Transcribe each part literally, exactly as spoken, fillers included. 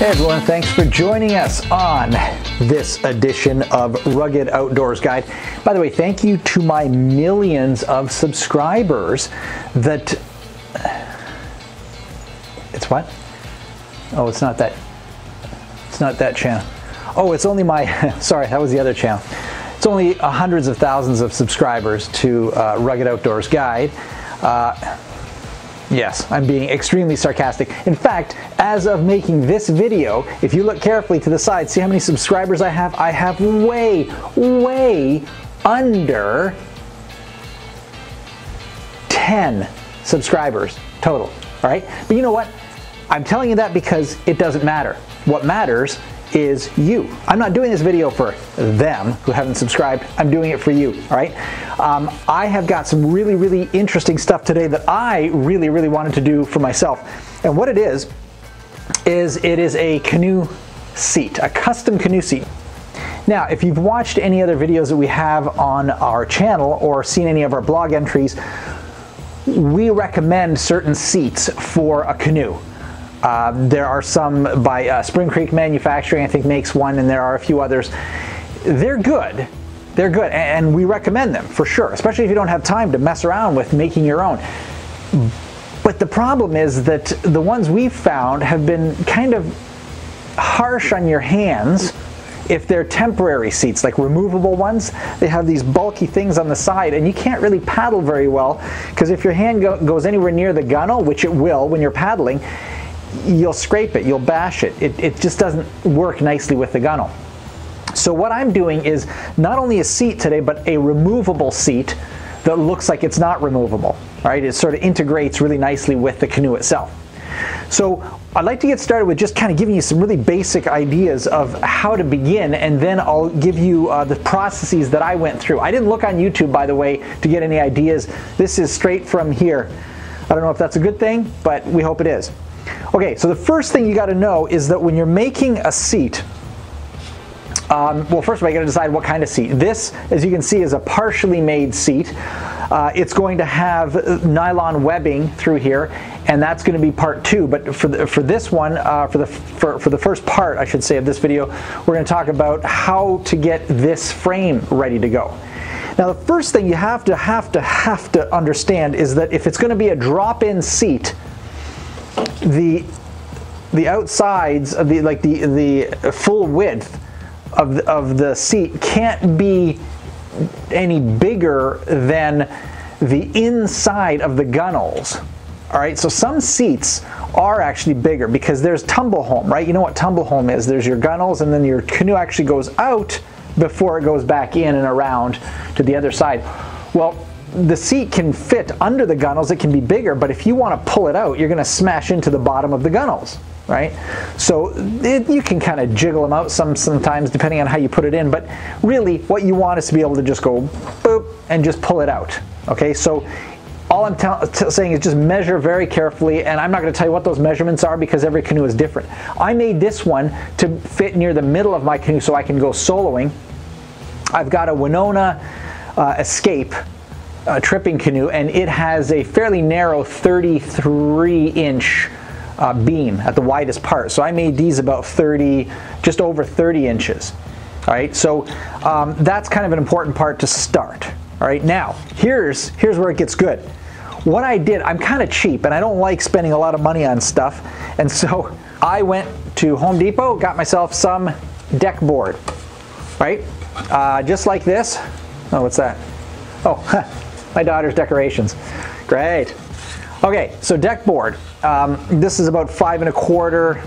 Hey everyone, thanks for joining us on this edition of Rugged Outdoors Guide. By the way, thank you to my millions of subscribers that... It's what? Oh, it's not that. It's not that channel. Oh, it's only my... Sorry, that was the other channel. It's only hundreds of thousands of subscribers to uh, Rugged Outdoors Guide. Uh, Yes, I'm being extremely sarcastic. In fact, as of making this video, if you look carefully to the side, see how many subscribers I have? I have way, way under ten subscribers total, all right? But you know what? I'm telling you that because it doesn't matter. What matters is you. I'm not doing this video for them who haven't subscribed. I'm doing it for you, all right? Um, I have got some really, really interesting stuff today that I really, really wanted to do for myself. And what it is, is it is a canoe seat, a custom canoe seat. Now, if you've watched any other videos that we have on our channel or seen any of our blog entries, we recommend certain seats for a canoe. Uh, there are some by uh, Spring Creek Manufacturing, I think, makes one, and there are a few others. They're good. They're good, and we recommend them for sure, especially if you don't have time to mess around with making your own. But the problem is that the ones we've found have been kind of harsh on your hands if they're temporary seats, like removable ones. They have these bulky things on the side, and you can't really paddle very well because if your hand go goes anywhere near the gunnel, which it will when you're paddling, you'll scrape it, you'll bash it. it. It just doesn't work nicely with the gunnel. So what I'm doing is not only a seat today, but a removable seat that looks like it's not removable, right? It sort of integrates really nicely with the canoe itself. So I'd like to get started with just kind of giving you some really basic ideas of how to begin, and then I'll give you uh, the processes that I went through. I didn't look on YouTube, by the way, to get any ideas. This is straight from here. I don't know if that's a good thing, but we hope it is. Okay, so the first thing you got to know is that when you're making a seat, um, well, first of all, you got to decide what kind of seat. This, as you can see, is a partially made seat. Uh, it's going to have nylon webbing through here, and that's going to be part two. But for the, for this one, uh, for the for, for the first part, I should say, of this video, we're going to talk about how to get this frame ready to go. Now, the first thing you have to have to have to understand is that if it's going to be a drop-in seat, the the outsides of the like the the full width of the, of the seat can't be any bigger than the inside of the gunnels. All right, so some seats are actually bigger because there's tumble home, right? You know what tumble home is? There's your gunnels, and then your canoe actually goes out before it goes back in and around to the other side. Well, the seat can fit under the gunnels, it can be bigger, but if you want to pull it out, you're going to smash into the bottom of the gunnels, right? So it, you can kind of jiggle them out some sometimes depending on how you put it in, but really what you want is to be able to just go boop and just pull it out, okay? So all I'm saying is just measure very carefully, and I'm not going to tell you what those measurements are because every canoe is different. I made this one to fit near the middle of my canoe so I can go soloing. I've got a Winona uh, Escape a tripping canoe, and it has a fairly narrow thirty-three inch uh, beam at the widest part. So I made these about thirty, just over thirty inches. All right, so um, that's kind of an important part to start. All right, now here's here's where it gets good. What I did, I'm kind of cheap, and I don't like spending a lot of money on stuff, and so I went to Home Depot, got myself some deck board, right? Uh, just like this. Oh, what's that? Oh. Huh. My daughter's decorations. Great. Okay, so deck board. Um, this is about five and a quarter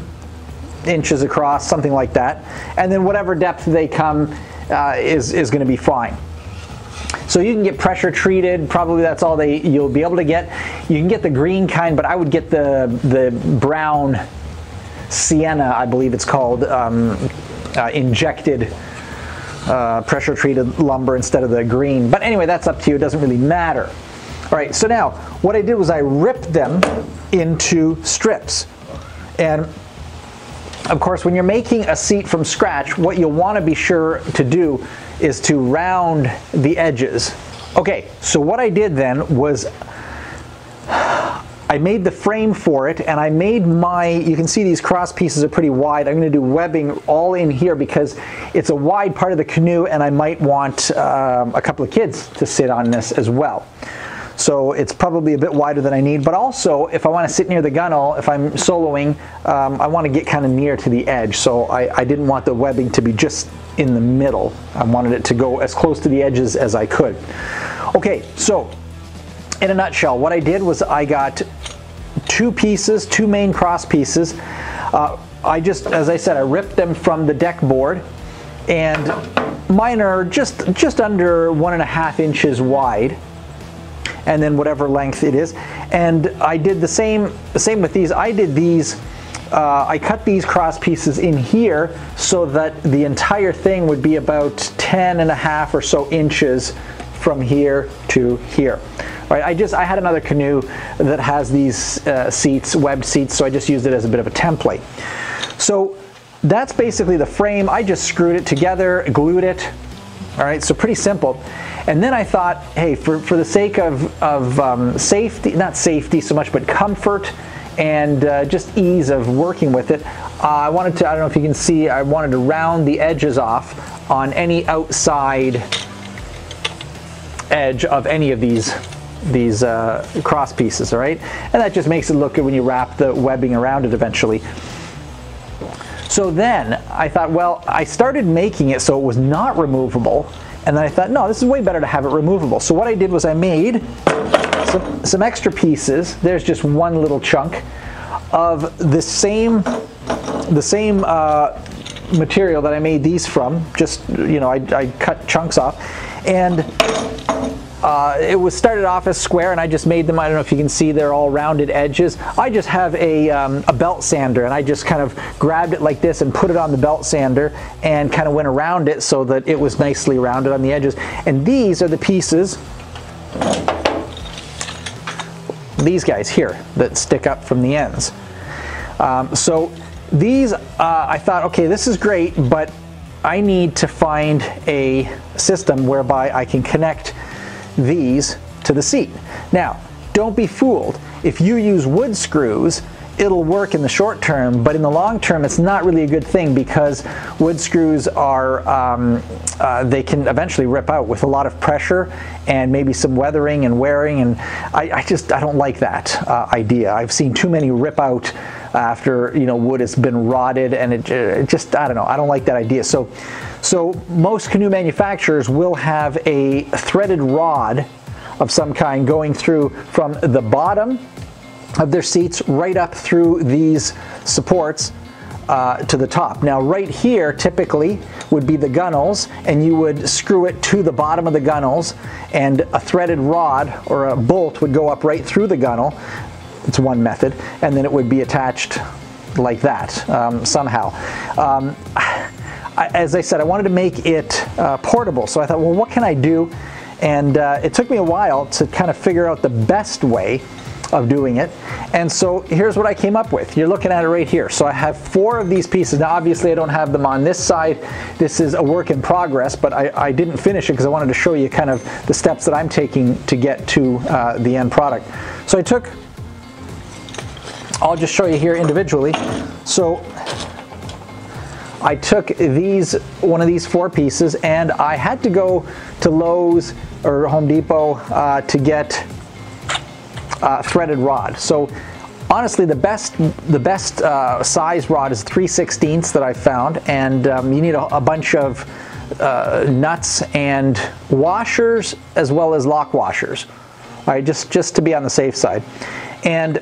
inches across, something like that. And then whatever depth they come uh, is, is gonna be fine. So you can get pressure treated, probably that's all they you'll be able to get. You can get the green kind, but I would get the, the brown sienna, I believe it's called, um, uh, injected Uh, pressure treated lumber instead of the green. But anyway, that's up to you, it doesn't really matter. All right, so now what I did was I ripped them into strips. And of course, when you're making a seat from scratch, what you'll want to be sure to do is to round the edges. Okay, so what I did then was I made the frame for it, and I made my, you can see these cross pieces are pretty wide. I'm going to do webbing all in here because it's a wide part of the canoe, and I might want um, a couple of kids to sit on this as well. So it's probably a bit wider than I need, but also if I want to sit near the gunwale, if I'm soloing, um, I want to get kind of near to the edge. So I, I didn't want the webbing to be just in the middle. I wanted it to go as close to the edges as I could. Okay, so in a nutshell, what I did was I got two pieces, two main cross pieces. Uh, I just, as I said, I ripped them from the deck board, and mine are just, just under one and a half inches wide, and then whatever length it is. And I did the same, the same with these. I did these, uh, I cut these cross pieces in here so that the entire thing would be about ten and a half or so inches from here to here. All right, I just, I had another canoe that has these uh, seats, webbed seats, so I just used it as a bit of a template. So that's basically the frame. I just screwed it together, glued it. All right, so pretty simple. And then I thought, hey, for, for the sake of, of um, safety, not safety so much, but comfort and uh, just ease of working with it, uh, I wanted to, I don't know if you can see, I wanted to round the edges off on any outside edge of any of these, these uh, cross pieces, all right? And that just makes it look good when you wrap the webbing around it eventually. So then I thought, well, I started making it so it was not removable. And then I thought, no, this is way better to have it removable. So what I did was I made some, some extra pieces. There's just one little chunk of the same, the same uh, material that I made these from. Just, you know, I, I cut chunks off. And uh, it was started off as square, and I just made them, I don't know if you can see, they're all rounded edges. I just have a, um, a belt sander, and I just kind of grabbed it like this and put it on the belt sander and kind of went around it so that it was nicely rounded on the edges. And these are the pieces, these guys here, that stick up from the ends. Um, so these, uh, I thought, okay, this is great, but I need to find a system whereby I can connect these to the seat. Now, don't be fooled. If you use wood screws, it'll work in the short term, but in the long term, it's not really a good thing because wood screws are, um, uh, they can eventually rip out with a lot of pressure and maybe some weathering and wearing, and I, I just, I don't like that uh, idea. I've seen too many rip out after, you know, wood has been rotted, and it, it just, I don't know, I don't like that idea. So, so most canoe manufacturers will have a threaded rod of some kind going through from the bottom of their seats right up through these supports uh, to the top. Now right here typically would be the gunwales, and you would screw it to the bottom of the gunwales, and a threaded rod or a bolt would go up right through the gunwale. It's one method, and then it would be attached like that um, somehow. Um, I, as I said, I wanted to make it uh, portable, so I thought, well, what can I do? And uh, it took me a while to kind of figure out the best way of doing it. And so here's what I came up with. You're looking at it right here. So I have four of these pieces. Now obviously I don't have them on this side. This is a work in progress, but I, I didn't finish it because I wanted to show you kind of the steps that I'm taking to get to uh, the end product. So I took, I'll just show you here individually. So I took these, one of these four pieces, and I had to go to Lowe's or Home Depot uh, to get Uh, threaded rod. So honestly, the best the best uh, size rod is three sixteenths that I found, and um, you need a, a bunch of uh, nuts and washers as well as lock washers. All right, just just to be on the safe side. And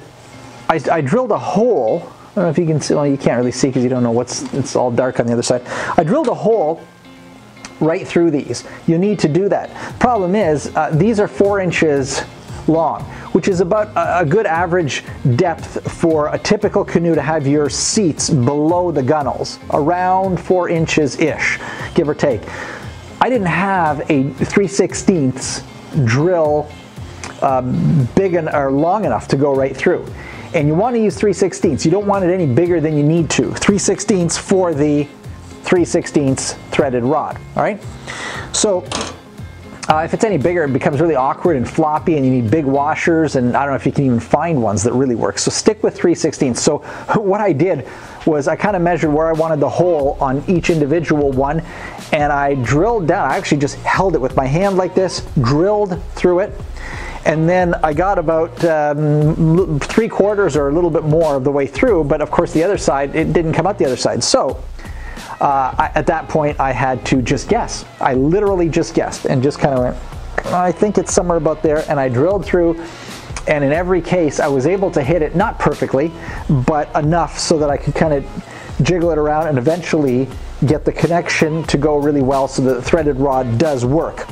I, I drilled a hole. I don't know if you can see. Well, you can't really see because you don't know what's. It's all dark on the other side. I drilled a hole right through these. You need to do that. Problem is, uh, these are four inches long, which is about a good average depth for a typical canoe to have your seats below the gunwales, around four inches-ish, give or take. I didn't have a three sixteenths drill um, big en or long enough to go right through. And you want to use three sixteenths. You don't want it any bigger than you need to. three sixteenths for the three sixteenths threaded rod, all right? So Uh, if it's any bigger, it becomes really awkward and floppy, and you need big washers, and I don't know if you can even find ones that really work. So stick with three sixteenths. So what I did was I kind of measured where I wanted the hole on each individual one, and I drilled down. I actually just held it with my hand like this, drilled through it, and then I got about um, three quarters or a little bit more of the way through, but of course the other side, it didn't come out the other side. So uh, I, at that point I had to just guess. I literally just guessed and just kind of went, I think it's somewhere about there, and I drilled through, and in every case I was able to hit it, not perfectly, but enough so that I could kind of jiggle it around and eventually get the connection to go really well so that the threaded rod does work.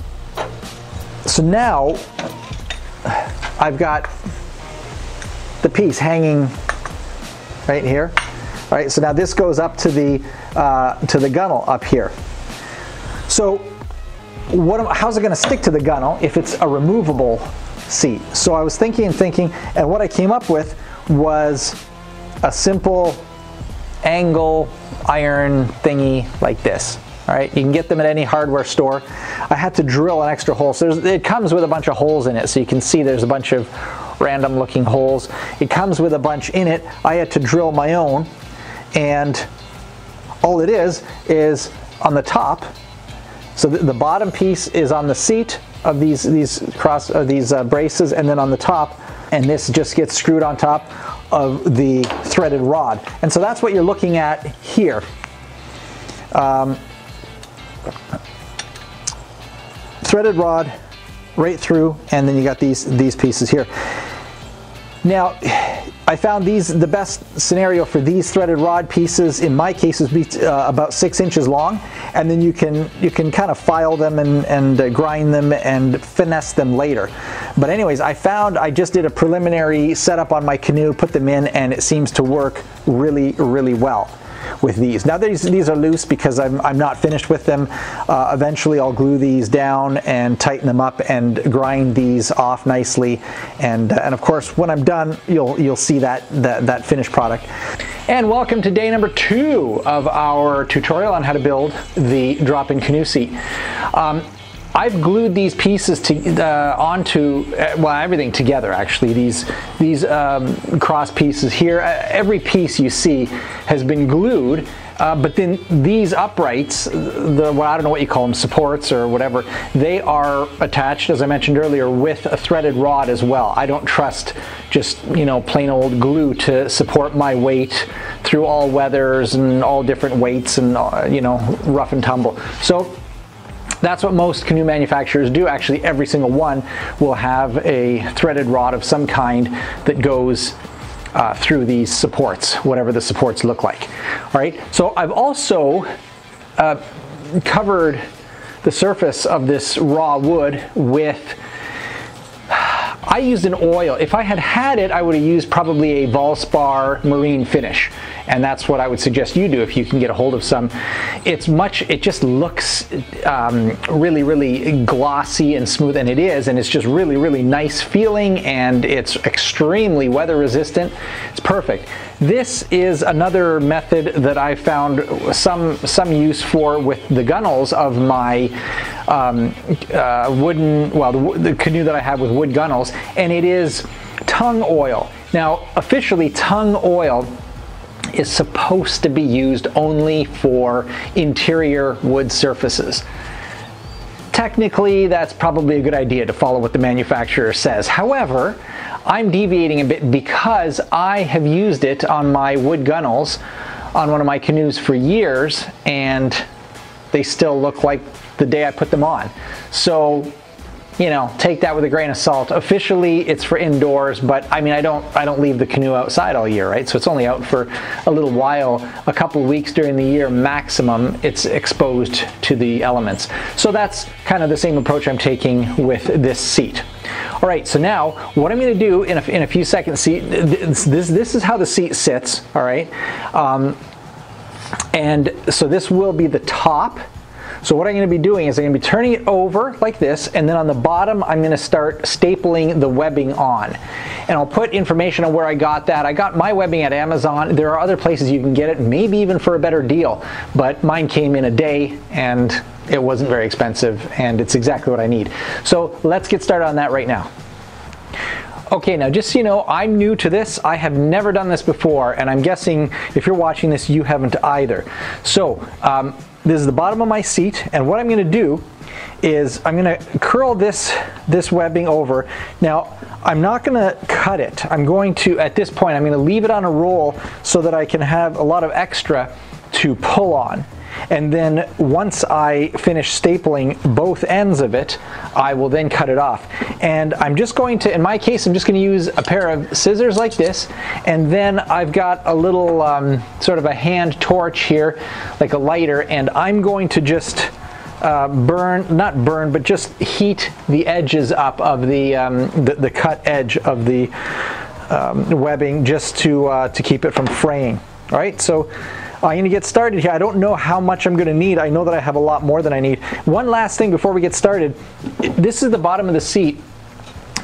So now I've got the piece hanging right here. All right, so now this goes up to the uh, to the gunnel up here. So what? Am, how's it going to stick to the gunnel if it's a removable seat? So I was thinking and thinking, and what I came up with was a simple angle iron thingy like this. All right, you can get them at any hardware store. I had to drill an extra hole. So it comes with a bunch of holes in it. So you can see there's a bunch of random looking holes. It comes with a bunch in it. I had to drill my own. And all it is, is on the top. So the, the bottom piece is on the seat of these, these, cross, uh, these uh, braces, and then on the top. And this just gets screwed on top of the threaded rod. And so that's what you're looking at here. Um, Threaded rod right through, and then you got these these pieces here. Now, I found these the best scenario for these threaded rod pieces. In my case, is be, uh, about six inches long, and then you can you can kind of file them and and uh, grind them and finesse them later. But anyways, I found I just did a preliminary setup on my canoe, put them in, and it seems to work really really well with these. Now these, these are loose because I'm, I'm not finished with them. Uh, eventually I'll glue these down and tighten them up and grind these off nicely, and, uh, and of course when I'm done you'll, you'll see that, that, that finished product. And welcome to day number two of our tutorial on how to build the drop-in canoe seat. Um, I've glued these pieces to, uh, onto, well, everything together actually. These, these um, cross pieces here, every piece you see has been glued, uh, but then these uprights, the, well, I don't know what you call them, supports or whatever, they are attached, as I mentioned earlier, with a threaded rod as well. I don't trust just, you know, plain old glue to support my weight through all weathers and all different weights and, you know, rough and tumble. So that's what most canoe manufacturers do. Actually, every single one will have a threaded rod of some kind that goes uh, through these supports, whatever the supports look like. All right, so I've also uh, covered the surface of this raw wood with, I used an oil. If I had had it, I would have used probably a Valspar marine finish. And that's what I would suggest you do if you can get a hold of some. It's much, it just looks um, really, really glossy and smooth, and it is, and it's just really, really nice feeling, and it's extremely weather resistant. It's perfect. This is another method that I found some, some use for with the gunnels of my um, uh, wooden, well, the, the canoe that I have with wood gunnels, and it is tung oil. Now, officially, tung oil is supposed to be used only for interior wood surfaces. Technically, that's probably a good idea to follow what the manufacturer says. However, I'm deviating a bit because I have used it on my wood gunnels on one of my canoes for years, and they still look like the day I put them on. So, you know, take that with a grain of salt. Officially, it's for indoors, but I mean, I don't, I don't leave the canoe outside all year, right? So it's only out for a little while, a couple weeks during the year maximum, it's exposed to the elements. So that's kind of the same approach I'm taking with this seat. All right, so now what I'm gonna do in a, in a few seconds, see, this, this, this is how the seat sits, all right? Um, and so this will be the top. So what I'm going to be doing is I'm going to be turning it over like this, and then on the bottom I'm going to start stapling the webbing on. And I'll put information on where I got that. I got my webbing at Amazon. There are other places you can get it, maybe even for a better deal, but mine came in a day, and it wasn't very expensive, and it's exactly what I need. So let's get started on that right now. Okay, now just so you know, I'm new to this. I have never done this before, and I'm guessing if you're watching this, you haven't either. So um, this is the bottom of my seat, and what I'm gonna do is I'm gonna curl this, this webbing over. Now, I'm not gonna cut it. I'm going to, at this point, I'm gonna leave it on a roll so that I can have a lot of extra to pull on. And then once I finish stapling both ends of it, I will then cut it off. And I'm just going to, in my case, I'm just going to use a pair of scissors like this, and then I've got a little um, sort of a hand torch here, like a lighter, and I'm going to just Uh, burn, not burn, but just heat the edges up of the um, the, the cut edge of the um, webbing, just to uh, to keep it from fraying. All right, so I'm gonna get started here. I don't know how much I'm gonna need. I know that I have a lot more than I need. One last thing before we get started. This is the bottom of the seat.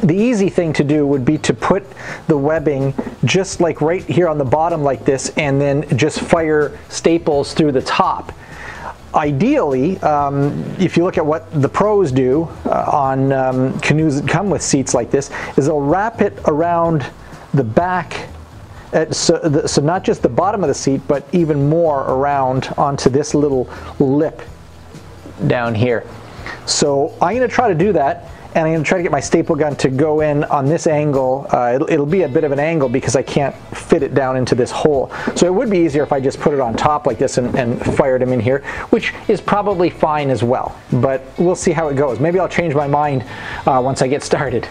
The easy thing to do would be to put the webbing just like right here on the bottom like this, and then just fire staples through the top. Ideally, um, if you look at what the pros do uh, on um, canoes that come with seats like this, is they'll wrap it around the back, at, so, the, so not just the bottom of the seat, but even more around onto this little lip down here. So I'm gonna try to do that, and I'm gonna try to get my staple gun to go in on this angle. Uh, it'll, it'll be a bit of an angle because I can't fit it down into this hole. So it would be easier if I just put it on top like this and, and fired him in here, which is probably fine as well, but we'll see how it goes. Maybe I'll change my mind uh, once I get started.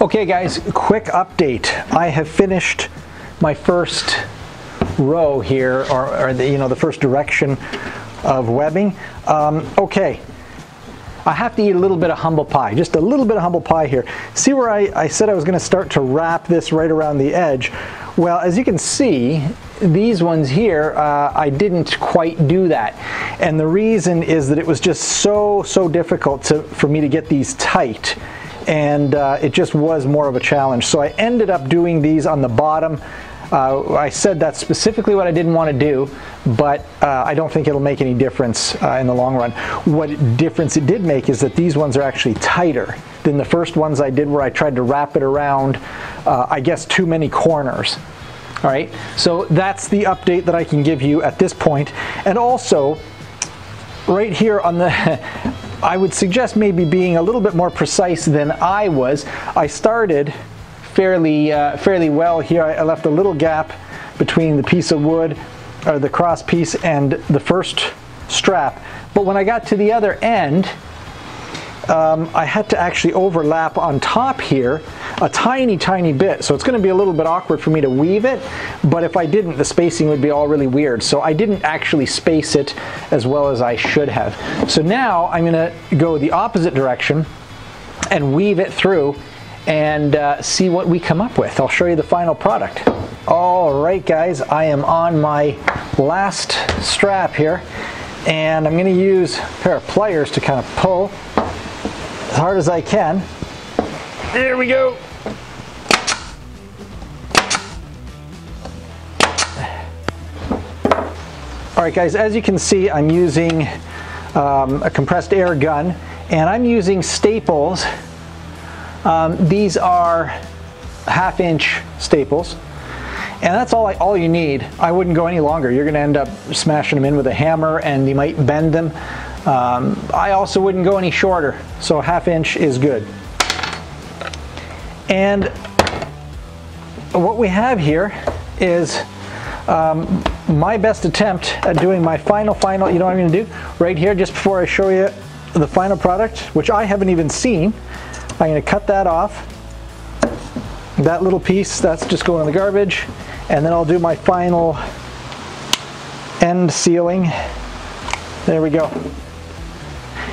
Okay guys, quick update. I have finished my first row here, or, or the, you know, the first direction of webbing. Um, okay, I have to eat a little bit of humble pie, just a little bit of humble pie here. See where I, I said I was gonna start to wrap this right around the edge? Well, as you can see, these ones here, uh, I didn't quite do that. And the reason is that it was just so, so difficult to, for me to get these tight. And uh, it just was more of a challenge. So I ended up doing these on the bottom. Uh, I said that's specifically what I didn't want to do, but uh, I don't think it'll make any difference uh, in the long run. What difference it did make is that these ones are actually tighter than the first ones I did, where I tried to wrap it around, uh, I guess, too many corners. All right, so that's the update that I can give you at this point. And also, right here on the... I would suggest maybe being a little bit more precise than I was. I started fairly, uh, fairly well here. I left a little gap between the piece of wood, or the cross piece, and the first strap. But when I got to the other end, um, I had to actually overlap on top here a tiny, tiny bit. So it's gonna be a little bit awkward for me to weave it, but if I didn't, the spacing would be all really weird. So I didn't actually space it as well as I should have. So now I'm gonna go the opposite direction and weave it through and uh, see what we come up with. I'll show you the final product. All right, guys, I am on my last strap here, and I'm gonna use a pair of pliers to kind of pull as hard as I can. There we go. All right, guys, as you can see, I'm using um, a compressed air gun, and I'm using staples. Um, these are half inch staples, and that's all, I, all you need. I wouldn't go any longer. You're gonna end up smashing them in with a hammer, and you might bend them. Um, I also wouldn't go any shorter, so half inch is good. And what we have here is um, my best attempt at doing my final, final, you know what I'm gonna do? Right here, just before I show you the final product, which I haven't even seen, I'm gonna cut that off. That little piece, that's just going in the garbage. And then I'll do my final end sealing. There we go.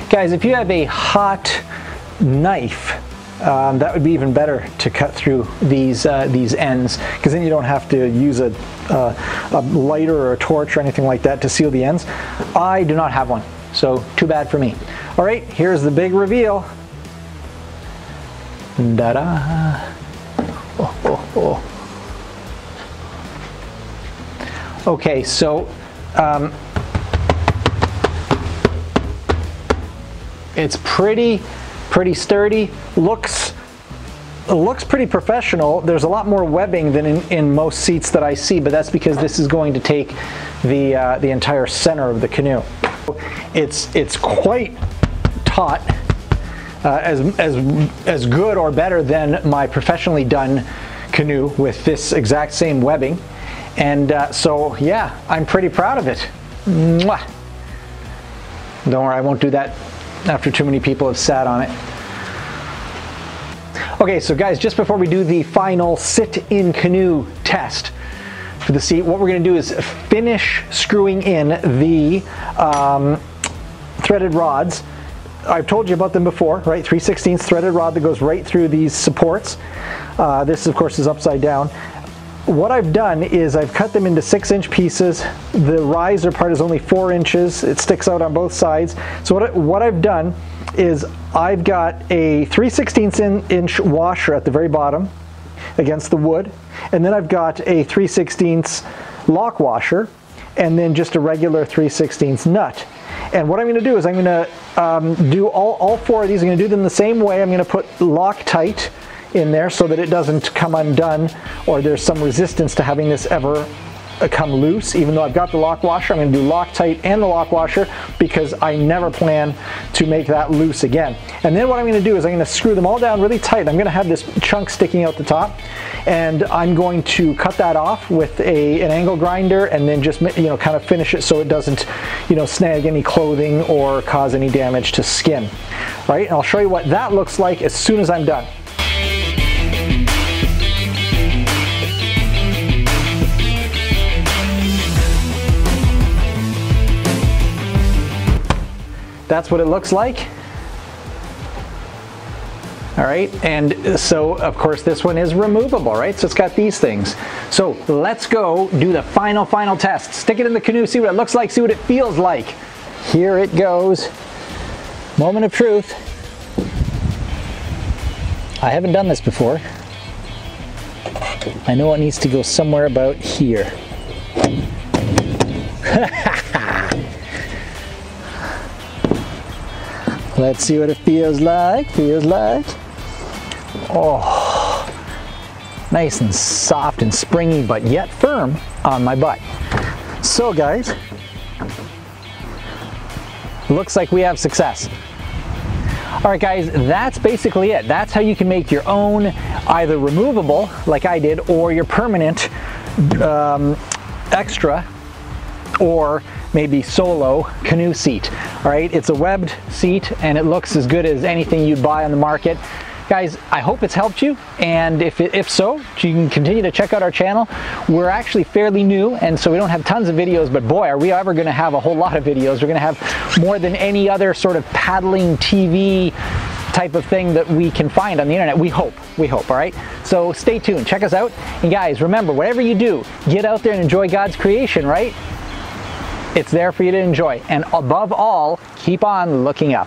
Guys, if you have a hot knife, Um, that would be even better to cut through these uh, these ends, because then you don't have to use a, uh, a lighter or a torch or anything like that to seal the ends. I do not have one, so too bad for me. All right, here's the big reveal. Da-da. ho, ho, ho. Okay, so um, it's pretty, pretty sturdy. Looks, it looks pretty professional. There's a lot more webbing than in, in most seats that I see, but that's because this is going to take the uh, the entire center of the canoe. It's it's quite taut, uh, as as as good or better than my professionally done canoe with this exact same webbing, and uh, so yeah, I'm pretty proud of it. Mwah. Don't worry, I won't do that after too many people have sat on it. Okay, so guys, just before we do the final sit-in canoe test for the seat, what we're gonna do is finish screwing in the um, threaded rods. I've told you about them before, right? three sixteenths threaded rod that goes right through these supports. Uh, this, of course, is upside down. What I've done is I've cut them into six inch pieces. The riser part is only four inches. It sticks out on both sides. So what, I, what I've done is I've got a three sixteenths inch washer at the very bottom against the wood, and then I've got a three sixteenths lock washer, and then just a regular three sixteenths nut. And what I'm gonna do is I'm gonna um, do all, all four of these. I'm gonna do them the same way. I'm gonna put Loctite in there so that it doesn't come undone, or there's some resistance to having this ever come loose. Even though I've got the lock washer, I'm going to do Loctite and the lock washer because I never plan to make that loose again. And then what I'm going to do is I'm going to screw them all down really tight. I'm going to have this chunk sticking out the top, and I'm going to cut that off with a, an angle grinder, and then just, you know, kind of finish it so it doesn't, you know, snag any clothing or cause any damage to skin. Right? And I'll show you what that looks like as soon as I'm done. That's what it looks like. All right, and so of course this one is removable, right? So it's got these things. So let's go do the final, final test. Stick it in the canoe, see what it looks like, see what it feels like. Here it goes. Moment of truth. I haven't done this before. I know it needs to go somewhere about here. Let's see what it feels like, feels like. Oh, nice and soft and springy, but yet firm on my butt. So guys, looks like we have success. All right guys, that's basically it. That's how you can make your own, either removable, like I did, or your permanent um, extra, or maybe solo canoe seat. All right, it's a webbed seat and it looks as good as anything you'd buy on the market. Guys, I hope it's helped you, and if, it, if so, you can continue to check out our channel. We're actually fairly new, and so we don't have tons of videos, but boy, are we ever gonna have a whole lot of videos. We're gonna have more than any other sort of paddling T V type of thing that we can find on the internet. We hope, we hope, all right? So stay tuned, check us out. And guys, remember, whatever you do, get out there and enjoy God's creation, right? It's there for you to enjoy. And above all, keep on looking up.